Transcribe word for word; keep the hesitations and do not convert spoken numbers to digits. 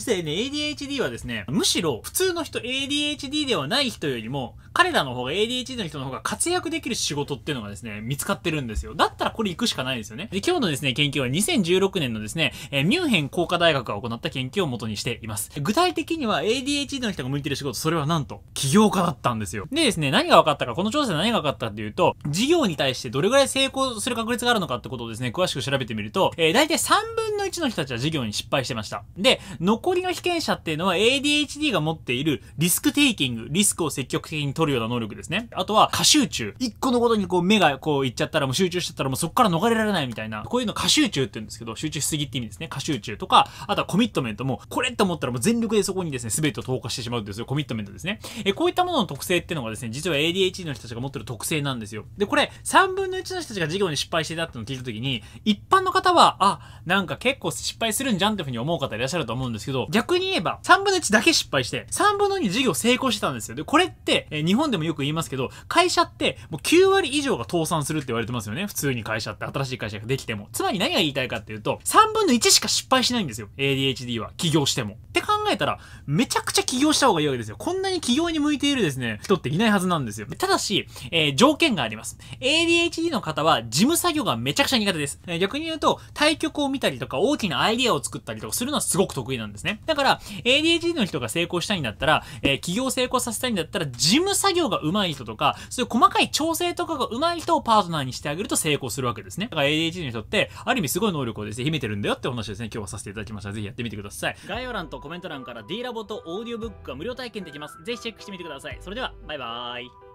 実はね、エーディーエイチディー はですね、むしろ普通の人、エーディーエイチディー ではない人よりも、彼らの方が エーディーエイチディー の人の方が活躍できる仕事っていうのがですね、見つかってるんですよ。だったらこれ行くしかないですよね。で、今日のですね、研究はにせんじゅうろくねんのですね、えー、ミュンヘン工科大学が行った研究を元にしています。具体的には エーディーエイチディー の人が向いてる仕事、それはなんと、起業家だったんですよ。でですね、何が分かったか、この調査で何が分かったかっていうと、事業に対してどれぐらい成功する確率があるのかってことをですね、詳しく調べてみると、えー、大体さんぶんのいちの人たちは事業に失敗してました。で、残りの被験者っていうのは エーディーエイチディー が持っているリスクテイキング、リスクを積極的に取るような能力ですね。あとは過集中。一個のことにこう目がこういっちゃったらもう集中しちゃったらもうそこから逃れられないみたいな。こういうの過集中って言うんですけど、集中しすぎって意味ですね。過集中とか、あとはコミットメントも、これって思ったらもう全力でそこにですね、全てを投下してしまうっていうそういうコミットメントですね。え、こういったものの特性っていうのがですね、実は エーディーエイチディー の人たちが持ってる特性なんですよ。で、これさんぶんのいちの人たちが事業に失敗してたってのを聞いたときに、一般の方は、あ、なんか結構失敗するんじゃんっていうふうに思う方いらっしゃると思うんですけど、逆に言えばさんぶんのいちだけ失敗して、さんぶんのに事業成功してたんですよ。で、これって、えー、日本でもよく言いますけど、会社ってもうきゅうわりいじょうが倒産するって言われてますよね。普通に会社って、新しい会社ができても。つまり何が言いたいかっていうと、さんぶんのいちしか失敗しないんですよ。エーディーエイチディー は。起業しても。って考えたら、めちゃくちゃ起業した方がいいわけですよ。こんなに起業に向いているですね、人っていないはずなんですよ。ただし、えー、条件があります。エーディーエイチディー の方は、事務作業がめちゃくちゃ苦手です。えー、逆に言うと、対局を見たりとか、大きなアイディアを作ったりとかするのはすごく得意なんですね。だから、エーディーエイチディー の人が成功したいんだったら、えー、起業成功させたいんだったら、事務作業が上手い人とか、そういう細かい調整とかが上手い人をパートナーにしてあげると成功するわけですね。だから エーディーエイチディー の人って、ある意味すごい能力をですね、秘めてるんだよってお話ですね、今日はさせていただきました。ぜひやってみてください。概要欄とコメント欄から D ラボとオーディオブックが無料体験できます。ぜひチェックしてみてください。それでは、バイバーイ。